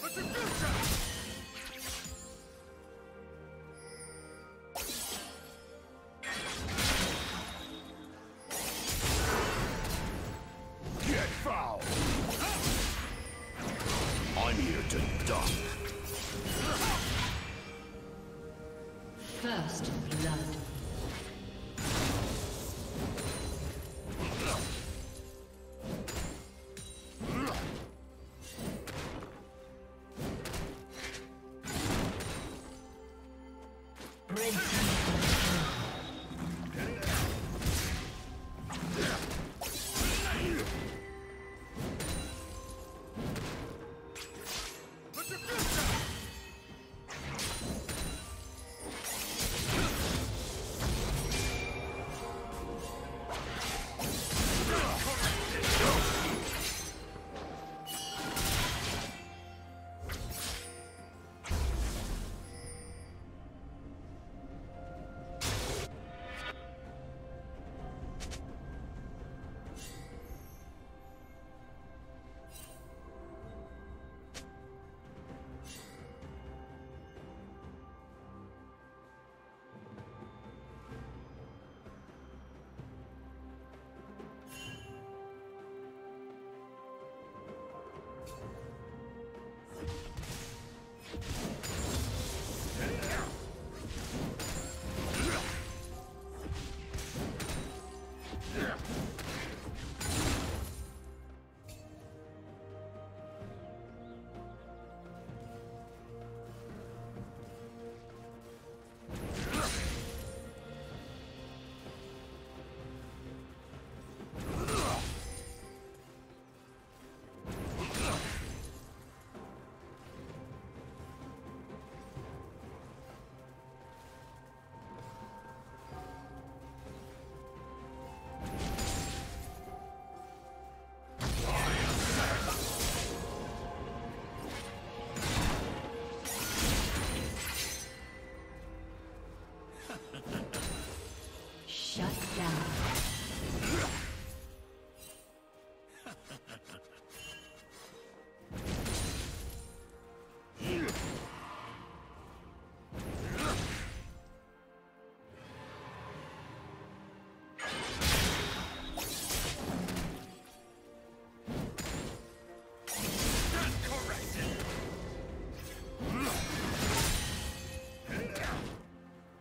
but the future!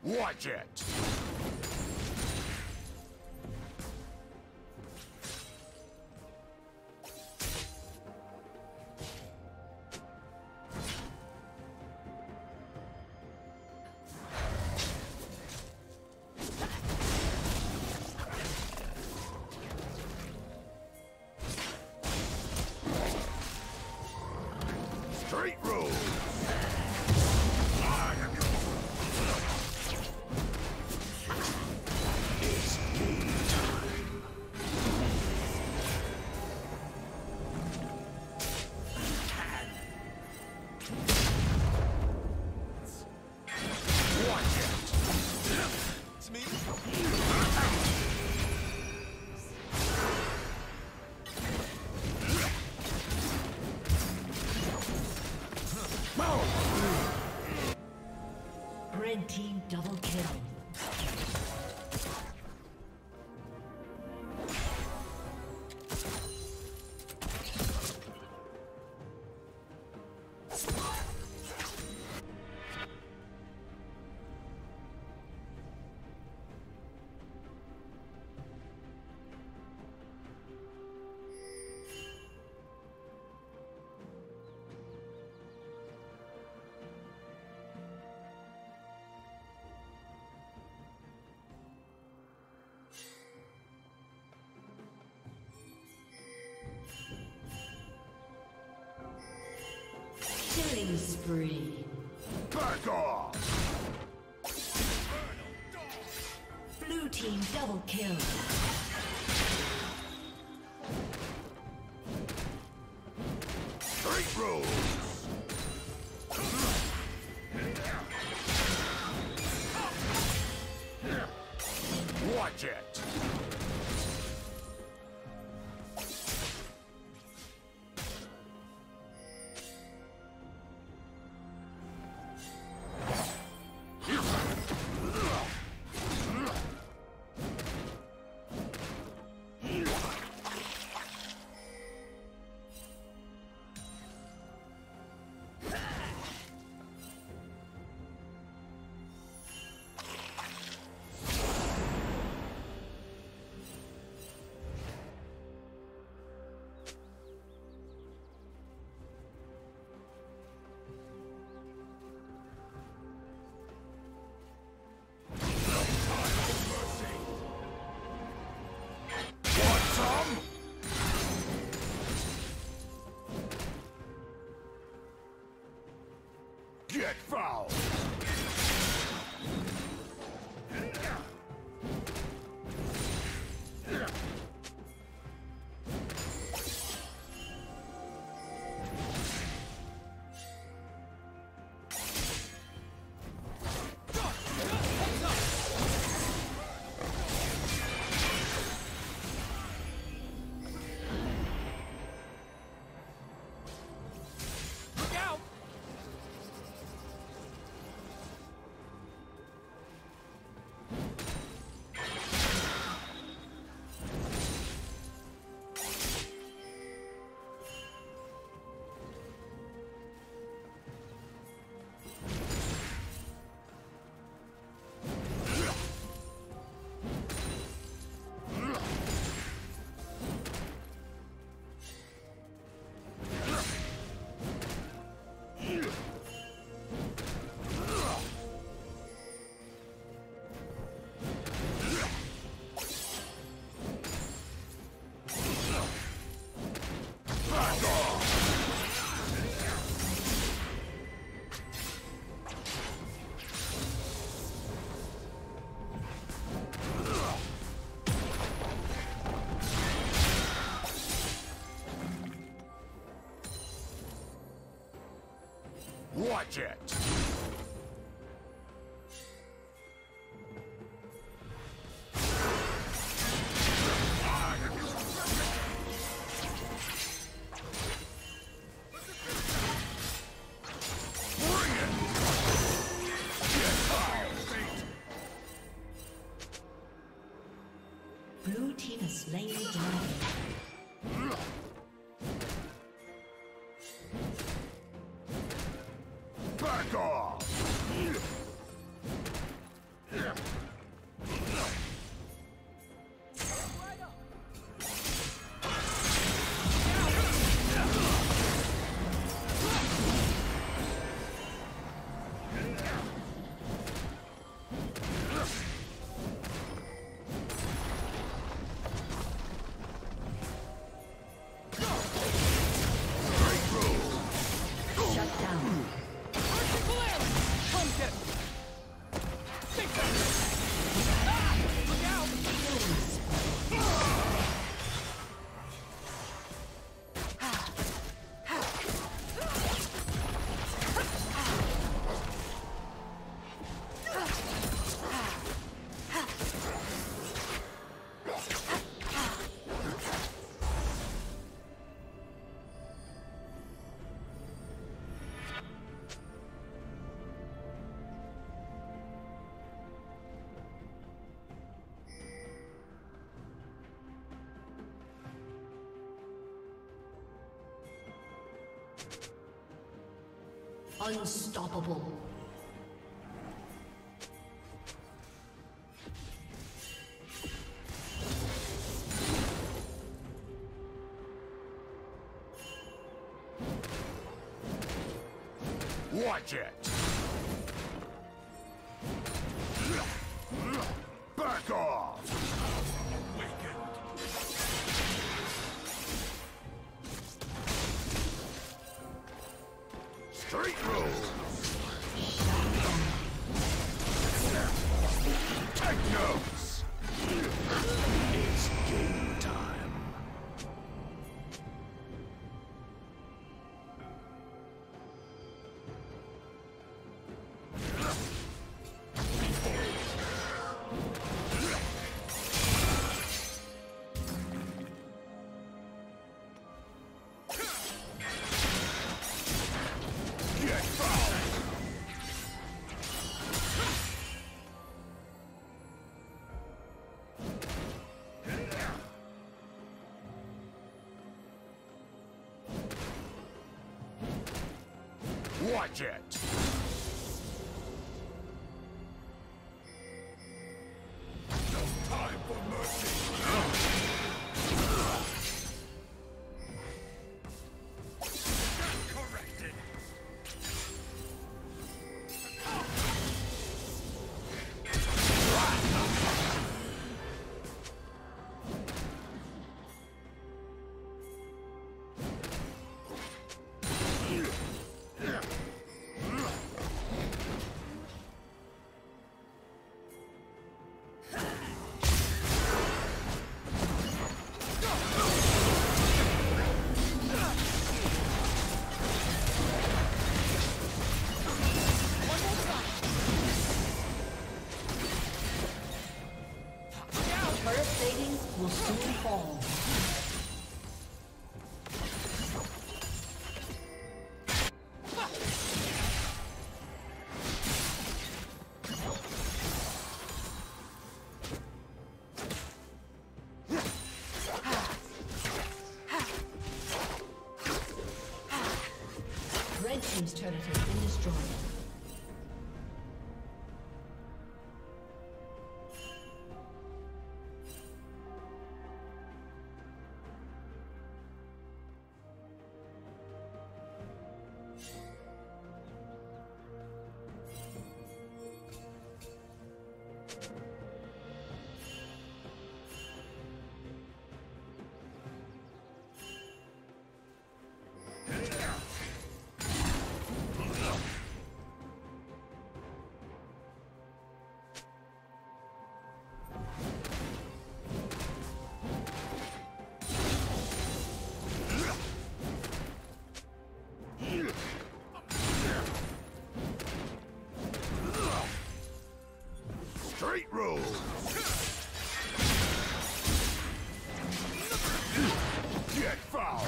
Watch it! Straight road! Double kill. Killing spree. Back off! Blue team double kill. Straight road! Get fouled! Watch it! Unstoppable. Watch it. Back off. Straight roll! Take notes! It's game time. Watch it! No time for mercy! Corrected! Ugh! Red team's turret has been destroyed. Straight road. Get foul.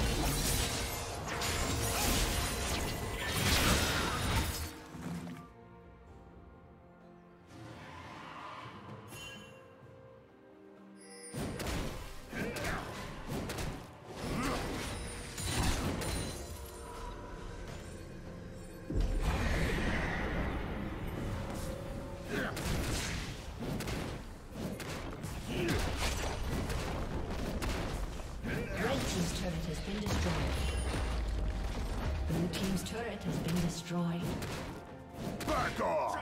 Destroyed. Back off!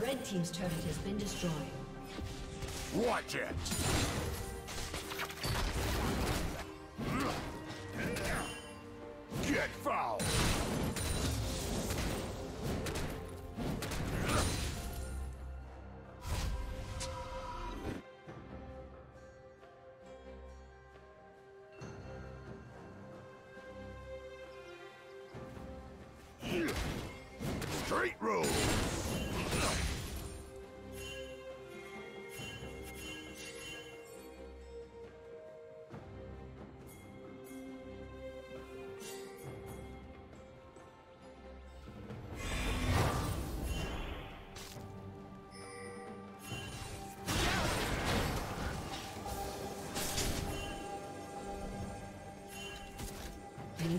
Red team's turret has been destroyed. Watch it! Get foul! Straight road! Blue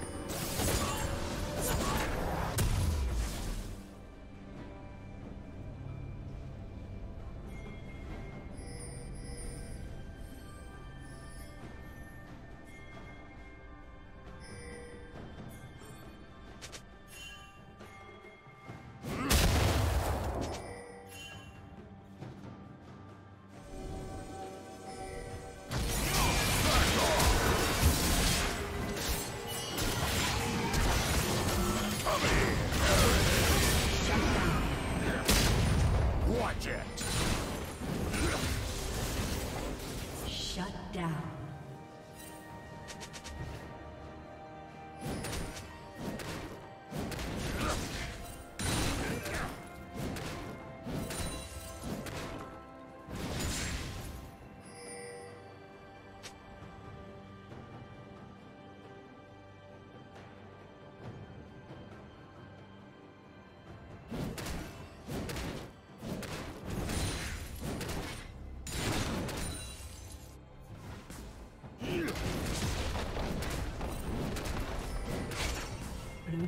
Blue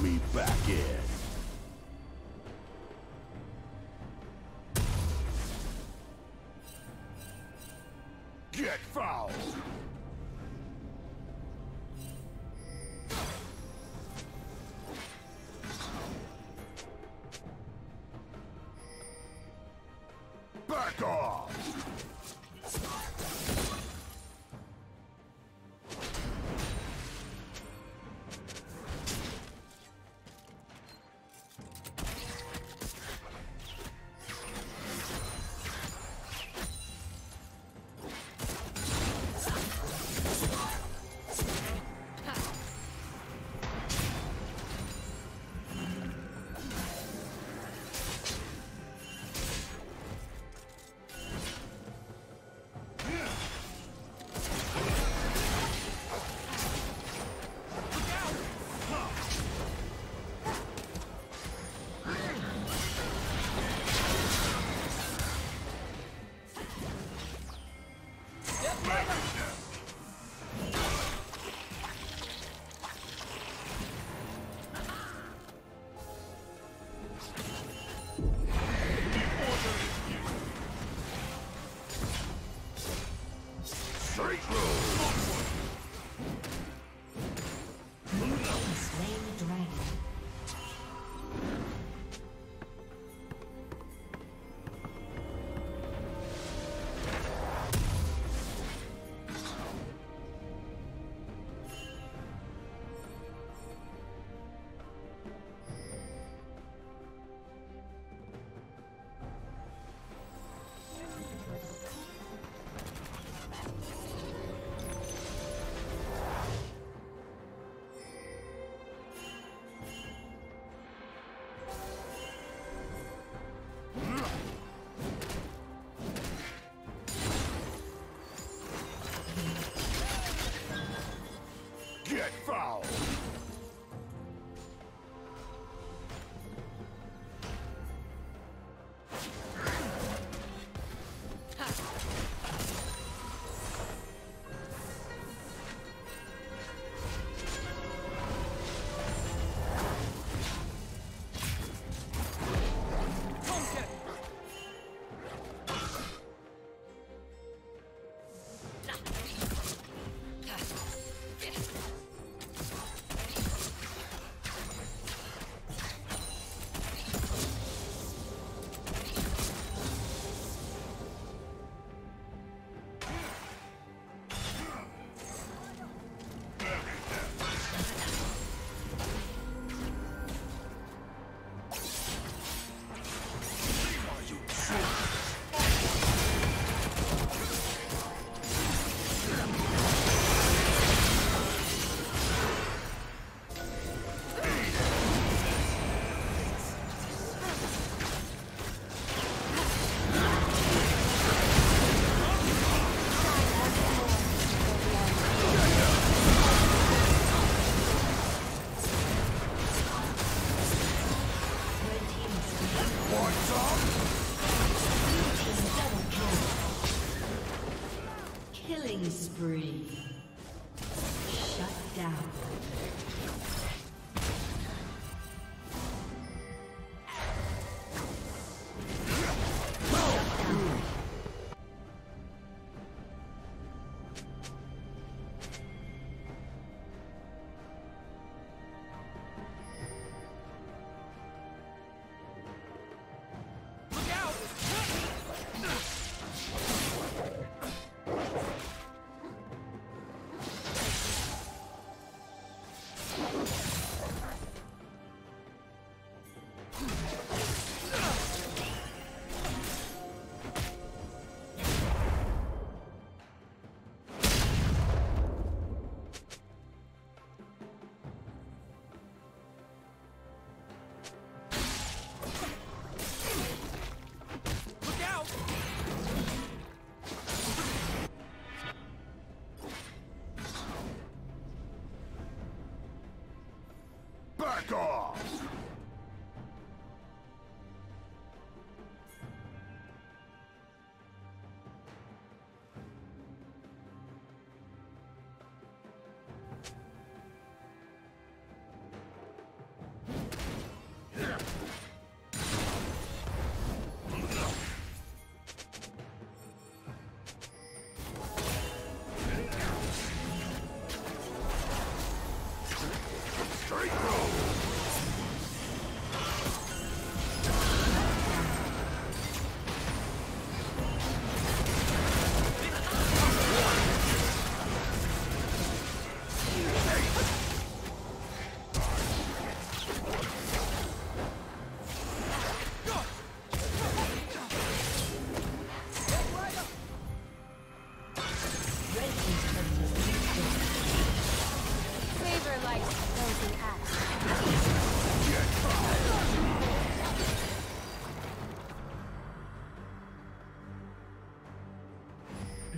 Me back in.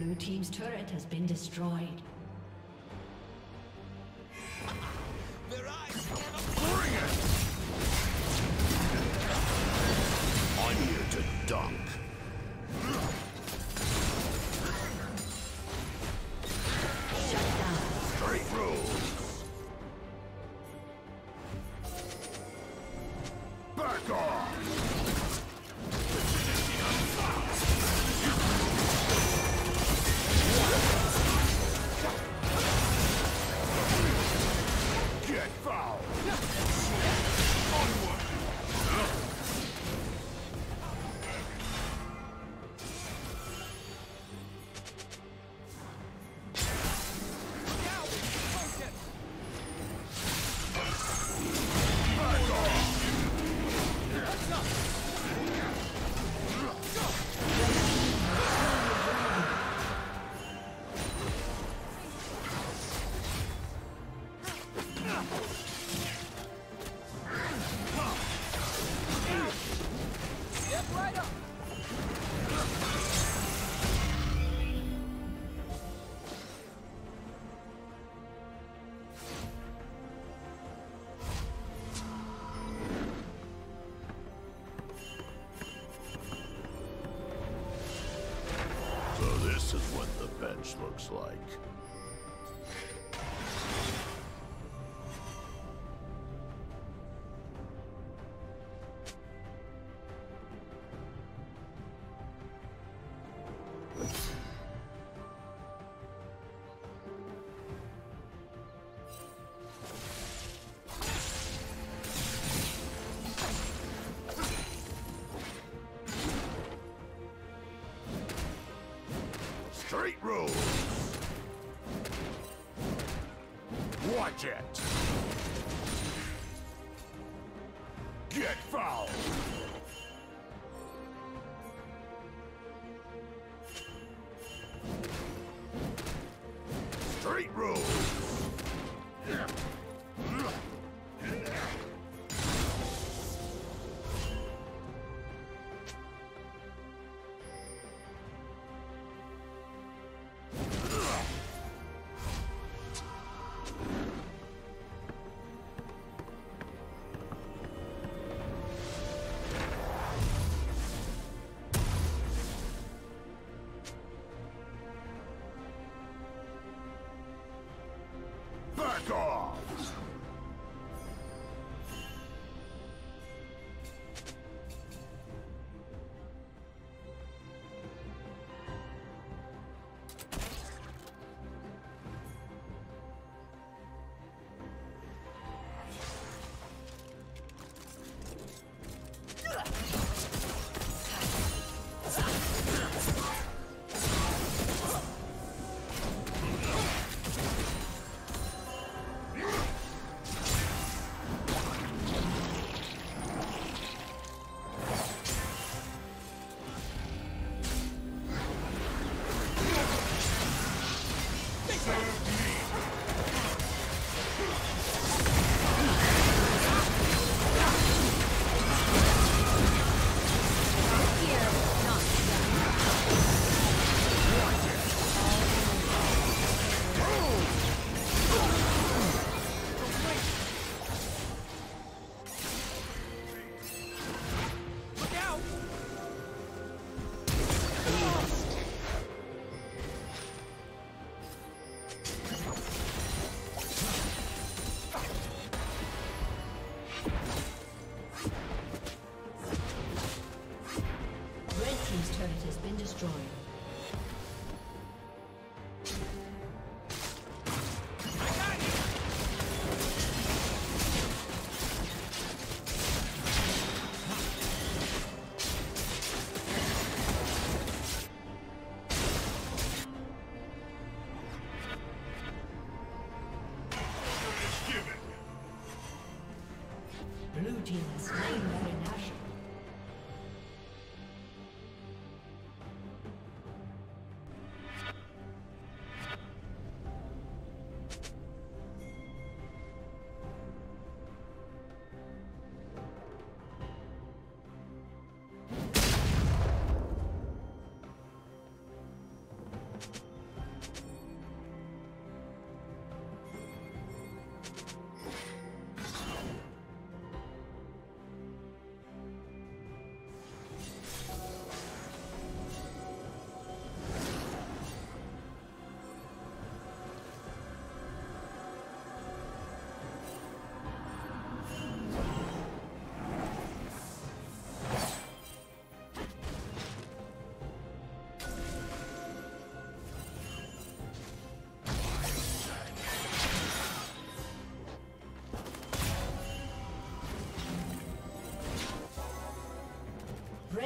Blue team's turret has been destroyed. Their eyes never... I'm here to dunk. Shut down. Straight rules. Back off! This is what the bench looks like. Straight rules. Watch it. Get fouled. Straight rules.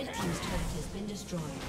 Red team's turret has been destroyed.